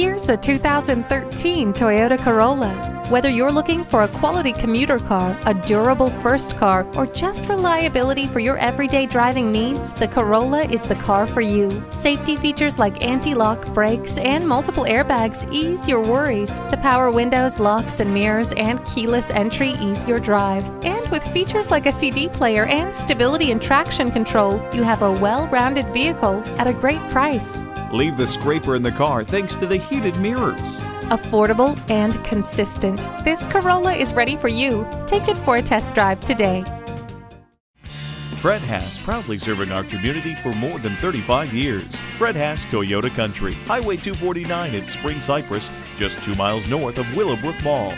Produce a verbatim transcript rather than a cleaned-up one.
Here's a two thousand thirteen Toyota Corolla. Whether you're looking for a quality commuter car, a durable first car, or just reliability for your everyday driving needs, the Corolla is the car for you. Safety features like anti-lock brakes and multiple airbags ease your worries. The power windows, locks and mirrors, and keyless entry ease your drive. And with features like a C D player and stability and traction control, you have a well-rounded vehicle at a great price. Leave the scraper in the car thanks to the heated mirrors. Affordable and consistent, this Corolla is ready for you. Take it for a test drive today. Fred Haas, proudly serving our community for more than thirty-five years. Fred Haas Toyota Country, Highway two forty-nine at Spring Cypress, just two miles north of Willowbrook Mall.